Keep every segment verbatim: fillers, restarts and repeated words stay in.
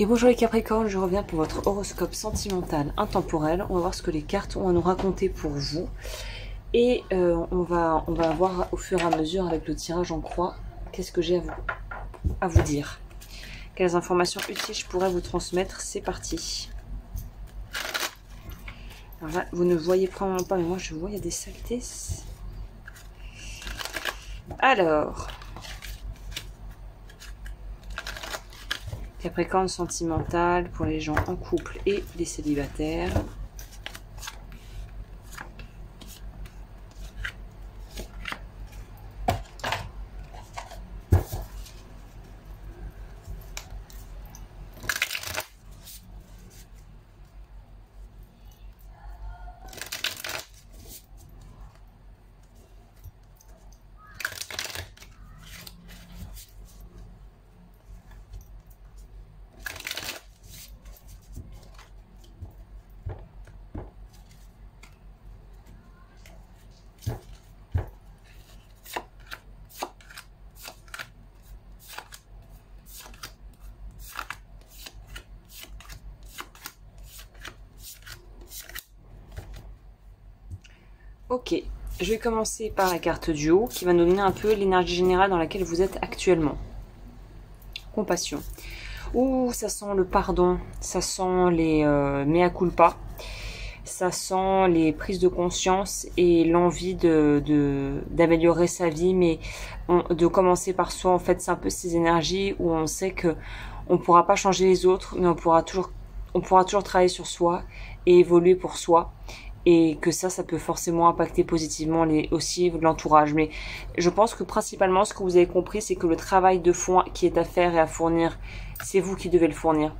Et bonjour les Capricornes, je reviens pour votre horoscope sentimental intemporel. On va voir ce que les cartes ont à nous raconter pour vous. Et euh, on, va, on va voir au fur et à mesure avec le tirage en croix, qu'est-ce que j'ai à vous, à vous dire. Quelles informations utiles je pourrais vous transmettre. C'est parti. Alors là, vous ne voyez probablement pas, mais moi je vois, il y a des saletés. Alors... Capricorne sentimental pour les gens en couple et les célibataires. Ok, je vais commencer par la carte du haut qui va nous donner un peu l'énergie générale dans laquelle vous êtes actuellement. Compassion. Ouh, ça sent le pardon, ça sent les euh, mea culpa, ça sent les prises de conscience et l'envie de, de, d'améliorer sa vie, mais on, de commencer par soi. En fait, c'est un peu ces énergies où on sait que on ne pourra pas changer les autres, mais on pourra toujours, on pourra toujours travailler sur soi et évoluer pour soi. Et que ça, ça peut forcément impacter positivement les, aussi l'entourage. Mais je pense que principalement, ce que vous avez compris, c'est que le travail de fond qui est à faire et à fournir, c'est vous qui devez le fournir.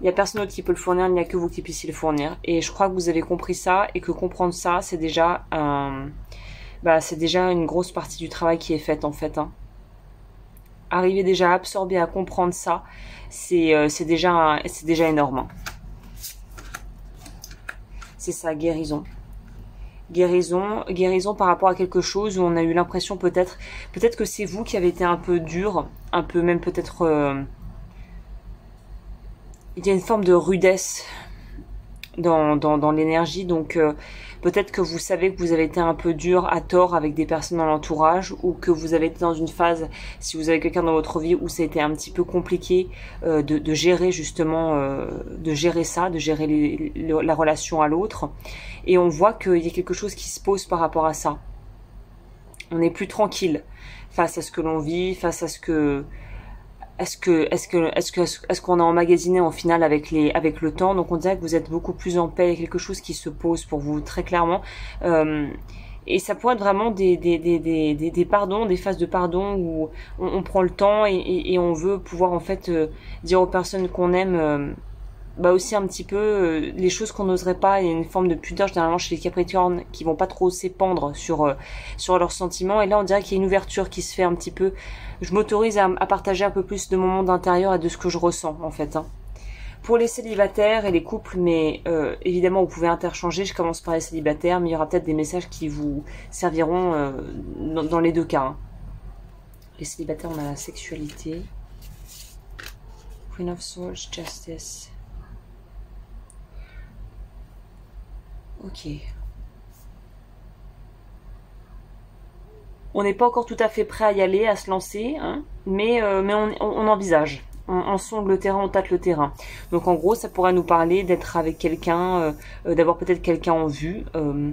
Il n'y a personne d'autre qui peut le fournir, il n'y a que vous qui puissiez le fournir. Et je crois que vous avez compris ça et que comprendre ça, c'est déjà, un, bah, c'est déjà une grosse partie du travail qui est faite en fait. Hein. Arriver déjà à absorber, à comprendre ça, c'est euh, c'est déjà, c'est déjà énorme. Hein. C'est ça, guérison. Guérison, guérison par rapport à quelque chose où on a eu l'impression peut-être, peut-être que c'est vous qui avez été un peu dur, un peu même peut-être... Euh, il y a une forme de rudesse dans, dans, dans l'énergie, donc euh, peut-être que vous savez que vous avez été un peu dur à tort avec des personnes dans l'entourage ou que vous avez été dans une phase, si vous avez quelqu'un dans votre vie, où ça a été un petit peu compliqué euh, de, de gérer justement, euh, de gérer ça, de gérer les, les, la relation à l'autre, et on voit qu'il y a quelque chose qui se pose par rapport à ça. On est plus tranquille face à ce que l'on vit, face à ce que... Est-ce que, est-ce que, est-ce que, est-ce qu'on a emmagasiné en final avec les, avec le temps? Donc on dirait que vous êtes beaucoup plus en paix, il y a quelque chose qui se pose pour vous très clairement. Euh, et ça pourrait être vraiment des, des, des, des, des, des pardons, des phases de pardon où on, on prend le temps et, et, et on veut pouvoir en fait euh, dire aux personnes qu'on aime, euh, bah aussi un petit peu euh, les choses qu'on n'oserait pas. Il y a une forme de pudeur généralement chez les Capricornes qui vont pas trop s'épandre sur euh, sur leurs sentiments, et là on dirait qu'il y a une ouverture qui se fait un petit peu. Je m'autorise à, à partager un peu plus de mon monde intérieur et de ce que je ressens en fait, hein. Pour les célibataires et les couples, mais euh, évidemment vous pouvez interchanger. Je commence par les célibataires, mais il y aura peut-être des messages qui vous serviront euh, dans, dans les deux cas, hein. Les célibataires, on a la sexualité, Queen of Swords, Justice. Ok. On n'est pas encore tout à fait prêt à y aller, à se lancer, hein, mais, euh, mais on, on, on envisage. On, on sonde le terrain, on tâte le terrain. Donc en gros, ça pourrait nous parler d'être avec quelqu'un, euh, euh, d'avoir peut-être quelqu'un en vue. Euh,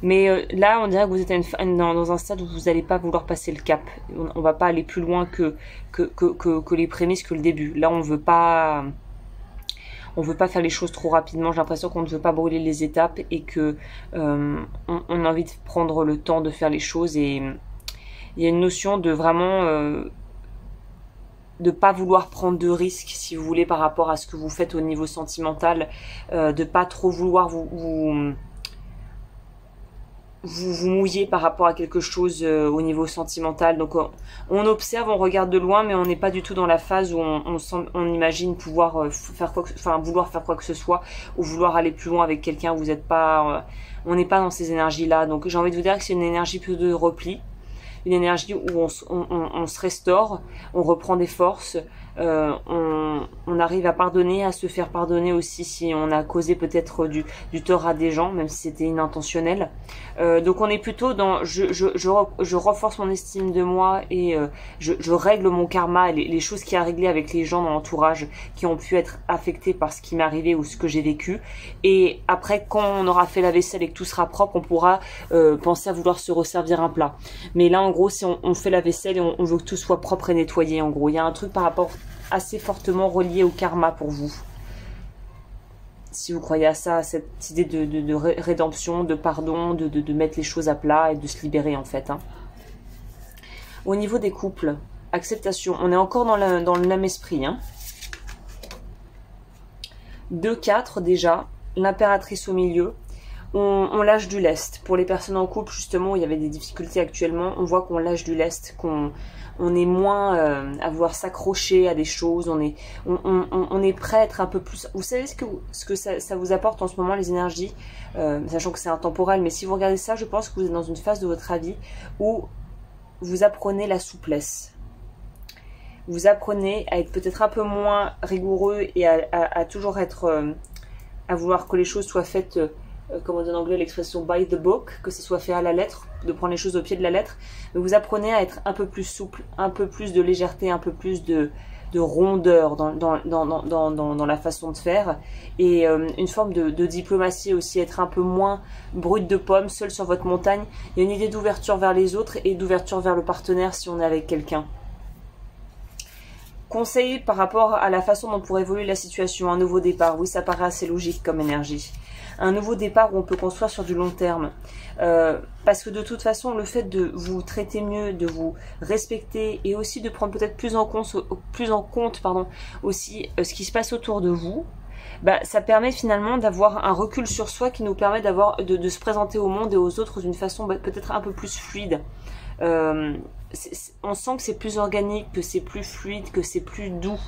mais euh, là, on dirait que vous êtes à une, dans, dans un stade où vous n'allez pas vouloir passer le cap. On ne va pas aller plus loin que, que, que, que, que les prémices, que le début. Là, on ne veut pas... On ne veut pas faire les choses trop rapidement. J'ai l'impression qu'on ne veut pas brûler les étapes et que euh, on, on a envie de prendre le temps de faire les choses. Et il y a une notion de vraiment euh, de pas vouloir prendre de risques, si vous voulez, par rapport à ce que vous faites au niveau sentimental, euh, de pas trop vouloir vous, vous Vous, vous mouillez par rapport à quelque chose euh, au niveau sentimental. Donc on, on observe, on regarde de loin, mais on n'est pas du tout dans la phase où on, on, semble, on imagine pouvoir euh, faire quoi que, enfin vouloir faire quoi que ce soit ou vouloir aller plus loin avec quelqu'un. Vous n'êtes pas, euh, on n'est pas dans ces énergies-là. Donc j'ai envie de vous dire que c'est une énergie plus de repli, une énergie où on, on, on, on se restaure, on reprend des forces, euh, on, on arrive à pardonner, à se faire pardonner aussi si on a causé peut-être du, du tort à des gens, même si c'était inintentionnel. Euh, donc on est plutôt dans je, je, je, je renforce mon estime de moi et euh, je, je règle mon karma, les, les choses qu'il y a à régler avec les gens dans l'entourage qui ont pu être affectés par ce qui m'est arrivé ou ce que j'ai vécu. Et après, quand on aura fait la vaisselle et que tout sera propre, on pourra euh, penser à vouloir se resservir un plat. Mais là, en gros, si on, on fait la vaisselle et on, on veut que tout soit propre et nettoyé, en gros, il y a un truc par rapport assez fortement relié au karma pour vous. Si vous croyez à ça, à cette idée de, de, de ré rédemption, de pardon, de, de, de mettre les choses à plat et de se libérer en fait. Hein. Au niveau des couples, acceptation, on est encore dans, la, dans le même esprit. Hein. deux quatre déjà, l'impératrice au milieu. On, on lâche du lest. Pour les personnes en couple, justement, où il y avait des difficultés actuellement, on voit qu'on lâche du lest, qu'on on est moins euh, à vouloir s'accrocher à des choses, on est, on, on, on est prêt à être un peu plus... Vous savez ce que, ce que ça, ça vous apporte en ce moment, les énergies, euh, sachant que c'est intemporel, mais si vous regardez ça, je pense que vous êtes dans une phase de votre vie où vous apprenez la souplesse. Vous apprenez à être peut-être un peu moins rigoureux et à, à, à toujours être... Euh, à vouloir que les choses soient faites... Euh, comme on dit en anglais l'expression by the book, que ce soit fait à la lettre, de prendre les choses au pied de la lettre, mais vous apprenez à être un peu plus souple, un peu plus de légèreté, un peu plus de, de rondeur dans, dans, dans, dans, dans, dans la façon de faire, et euh, une forme de, de diplomatie aussi, être un peu moins brute de pomme, seul sur votre montagne. Il y a une idée d'ouverture vers les autres et d'ouverture vers le partenaire si on est avec quelqu'un. Conseil par rapport à la façon dont pourrait évoluer la situation, un nouveau départ, oui ça paraît assez logique comme énergie. Un nouveau départ où on peut construire sur du long terme. Euh, parce que de toute façon, le fait de vous traiter mieux, de vous respecter et aussi de prendre peut-être plus en compte, plus en compte pardon, aussi euh, ce qui se passe autour de vous, bah, ça permet finalement d'avoir un recul sur soi qui nous permet d'avoir de, de se présenter au monde et aux autres d'une façon bah, peut-être un peu plus fluide. Euh, on sent que c'est plus organique, que c'est plus fluide, que c'est plus doux.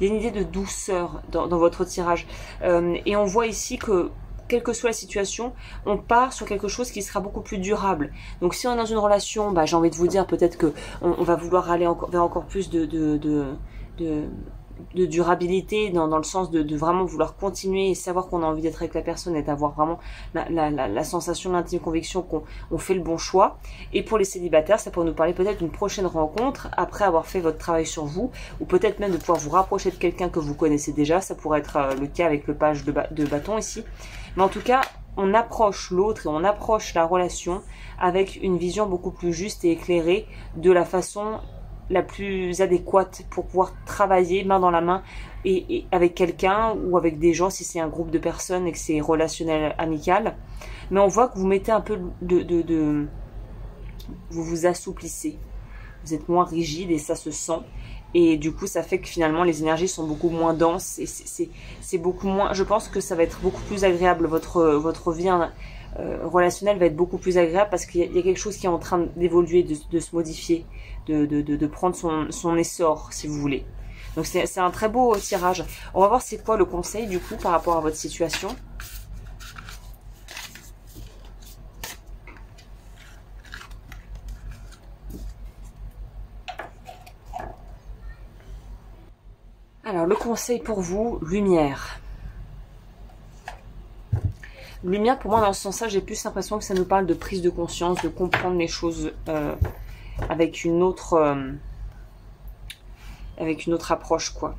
Il y a une idée de douceur dans, dans votre tirage. Euh, et on voit ici que quelle que soit la situation, on part sur quelque chose qui sera beaucoup plus durable. Donc si on est dans une relation, bah, j'ai envie de vous dire peut-être que on, on va vouloir aller encore, vers encore plus de, de, de, de, de durabilité, dans, dans le sens de, de vraiment vouloir continuer et savoir qu'on a envie d'être avec la personne et d'avoir vraiment la, la, la, la sensation, l'intime conviction qu'on on fait le bon choix. Et pour les célibataires, ça pourrait nous parler peut-être d'une prochaine rencontre après avoir fait votre travail sur vous, ou peut-être même de pouvoir vous rapprocher de quelqu'un que vous connaissez déjà. Ça pourrait être le cas avec le page de, ba, de bâton ici. Mais en tout cas, on approche l'autre et on approche la relation avec une vision beaucoup plus juste et éclairée, de la façon la plus adéquate pour pouvoir travailler main dans la main et, et avec quelqu'un ou avec des gens si c'est un groupe de personnes et que c'est relationnel, amical. Mais on voit que vous mettez un peu de... de, de vous vous assouplissez. Vous êtes moins rigide et ça se sent. Et du coup, ça fait que finalement, les énergies sont beaucoup moins denses et c'est beaucoup moins... Je pense que ça va être beaucoup plus agréable. Votre, votre vie euh, relationnelle va être beaucoup plus agréable parce qu'il y, y a quelque chose qui est en train d'évoluer, de, de se modifier, de, de, de, de prendre son, son essor, si vous voulez. Donc, c'est un très beau tirage. On va voir c'est quoi le conseil, du coup, par rapport à votre situation. Alors, le conseil pour vous, lumière. Lumière, pour moi, dans ce sens-là, j'ai plus l'impression que ça nous parle de prise de conscience, de comprendre les choses euh, avec une autre euh, avec une autre approche, quoi.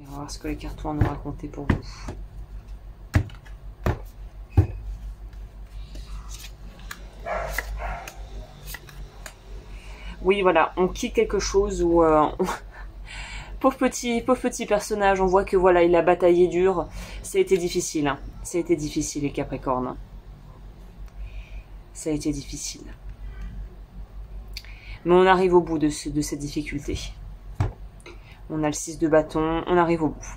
On va voir ce que les cartes vont nous raconter pour vous. Oui, voilà, on quitte quelque chose où... Euh, on... pauvre, petit, pauvre petit personnage, on voit que voilà, il a bataillé dur. Ça a été difficile, hein. Ça a été difficile les Capricornes. Ça a été difficile. Mais on arrive au bout de, ce, de cette difficulté. On a le six de bâton, on arrive au bout.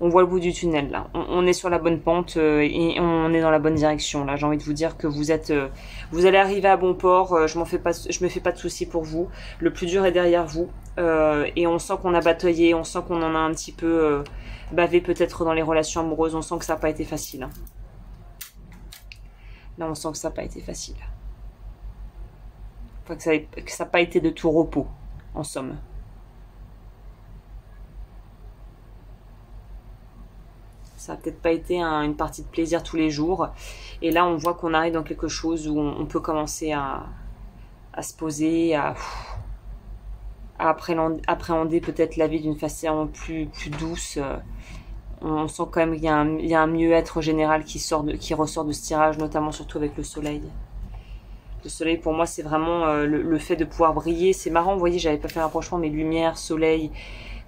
On voit le bout du tunnel là, on, on est sur la bonne pente euh, et on est dans la bonne direction là. J'ai envie de vous dire que vous êtes, euh, vous allez arriver à bon port, euh, je m'en fais pas, je me fais pas de soucis pour vous. Le plus dur est derrière vous euh, et on sent qu'on a bataillé, on sent qu'on en a un petit peu euh, bavé peut-être dans les relations amoureuses, on sent que ça n'a pas été facile. Hein. Là on sent que ça n'a pas été facile. Enfin, que ça n'a pas été de tout repos, en somme. Ça n'a peut-être pas été un, une partie de plaisir tous les jours. Et là, on voit qu'on arrive dans quelque chose où on, on peut commencer à, à se poser, à, à appréhender, appréhender peut-être la vie d'une façon plus, plus douce. On, on sent quand même qu'il y, y a un mieux-être général qui, sort de, qui ressort de ce tirage, notamment surtout avec le soleil. Le soleil, pour moi, c'est vraiment euh, le, le fait de pouvoir briller. C'est marrant, vous voyez, j'avais pas fait un rapprochement, mais lumière, soleil...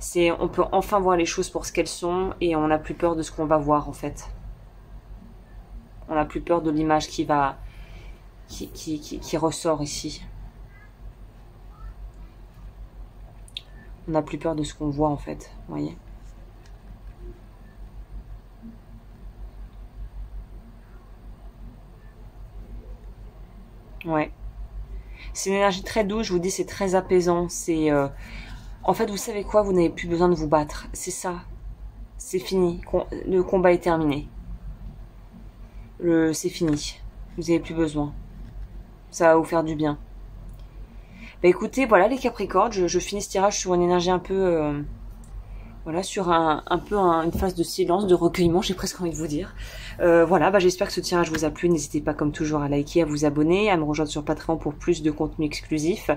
C'est, on peut enfin voir les choses pour ce qu'elles sont et on n'a plus peur de ce qu'on va voir en fait. On n'a plus peur de l'image qui va, qui, qui, qui, qui ressort ici. On n'a plus peur de ce qu'on voit en fait, vous voyez. Ouais. C'est une énergie très douce, je vous dis, c'est très apaisant, c'est... Euh, En fait, vous savez quoi? Vous n'avez plus besoin de vous battre. C'est ça. C'est fini. Le combat est terminé. C'est fini. Vous n'avez plus besoin. Ça va vous faire du bien. Bah écoutez, voilà les Capricornes. Je, je finis ce tirage sur une énergie un peu... Euh, voilà, sur un, un peu un, une phase de silence, de recueillement, j'ai presque envie de vous dire. Euh, voilà, bah j'espère que ce tirage vous a plu. N'hésitez pas comme toujours à liker, à vous abonner, à me rejoindre sur Patreon pour plus de contenu exclusif.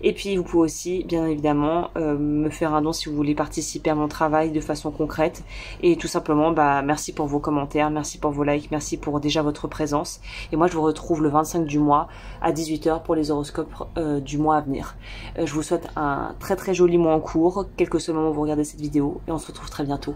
Et puis vous pouvez aussi, bien évidemment, euh, me faire un don si vous voulez participer à mon travail de façon concrète. Et tout simplement, bah merci pour vos commentaires, merci pour vos likes, merci pour déjà votre présence. Et moi je vous retrouve le vingt-cinq du mois à dix-huit heures pour les horoscopes euh, du mois à venir. Euh, je vous souhaite un très très joli mois en cours, quel que soit le moment où vous regardez cette vidéo. Et on se retrouve très bientôt.